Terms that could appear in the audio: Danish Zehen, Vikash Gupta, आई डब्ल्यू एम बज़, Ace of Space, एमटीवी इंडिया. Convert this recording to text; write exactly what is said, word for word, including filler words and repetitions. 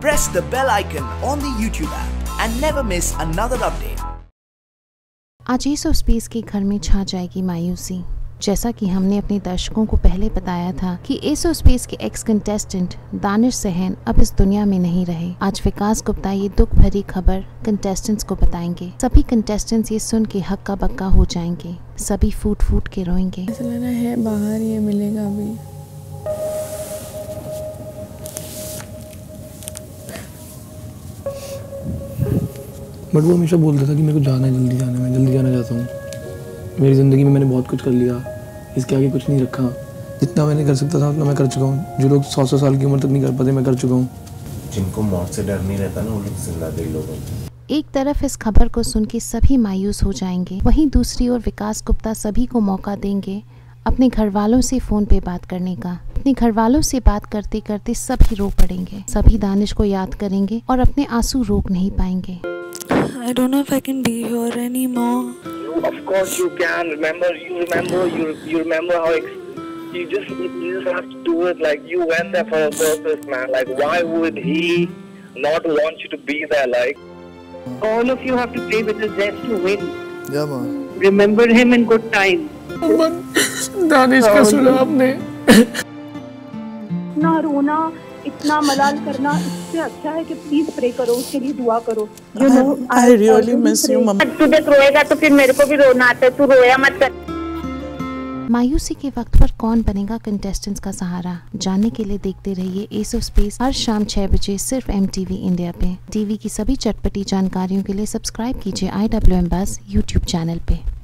Press the bell icon on the YouTube app and never miss another update. आज S of space के घर में छा जाएगी मायूसी। जैसा कि हमने अपने दर्शकों को पहले बताया था कि एस ऑफ स्पेस के एक्स कंटेस्टेंट दानिश ज़हन अब इस दुनिया में नहीं रहे। आज विकास गुप्ता ये दुख भरी खबर कंटेस्टेंट्स को बताएंगे। सभी कंटेस्टेंट्स ये सुन के हक्का बक्का हो जाएंगे, सभी फूट फूट के रोएंगे। है बाहर ये मिलेगा अभी। बट वो हमेशा बोलता था कि मेरे को जाना है, जल्दी जाना है, मैं जल्दी जाना चाहता हूँ। मेरी ज़िंदगी में मैंने बहुत कुछ कर लिया, इसके आगे कुछ नहीं रखा। जितना मैंने कर सकता था उतना मैं कर चुका हूँ। जो लोग सौ सौ साल की उम्र तक नहीं कर पाते, मैं कर चुका हूँ। जिनको मौत से डर नहीं रहता ना, वो लोग जिंदादिल लोग हैं। एक तरफ इस खबर को सुन के सभी मायूस हो जाएंगे, वहीं दूसरी ओर विकास गुप्ता सभी को मौका देंगे अपने घर वालों से फ़ोन पे बात करने का। अपने घर वालों से बात करते करते सभी रो पड़ेंगे, सभी दानिश को याद करेंगे और अपने आंसू रोक नहीं पाएंगे। I don't know if I can be here anymore. You, of course you can. Remember, you remember, you, you remember how ex you just you just have to do it. Like you went there for a purpose, man. Like why would he not want you to be there? Like all of you have to play with the zest to win. Yeah, man. Remember him in good time. But Danish का सुना आपने? ना रोना, इतना मलाल करना, इससे अच्छा है कि प्लीज प्रे करो, उसके लिए दुआ करो। You know I really miss you मम्मा। तू देख रोएगा तो फिर मेरे को भी रोना आता है, तू रोया मत कर। मायूसी के वक्त पर कौन बनेगा कंटेस्टेंट्स का सहारा, जानने के लिए देखते रहिए एस ऑफ स्पेस हर शाम छह बजे सिर्फ एमटीवी इंडिया पे। टीवी की सभी चटपटी जानकारियों के लिए सब्सक्राइब कीजिए आई डब्ल्यू एम बज़ YouTube channel पे।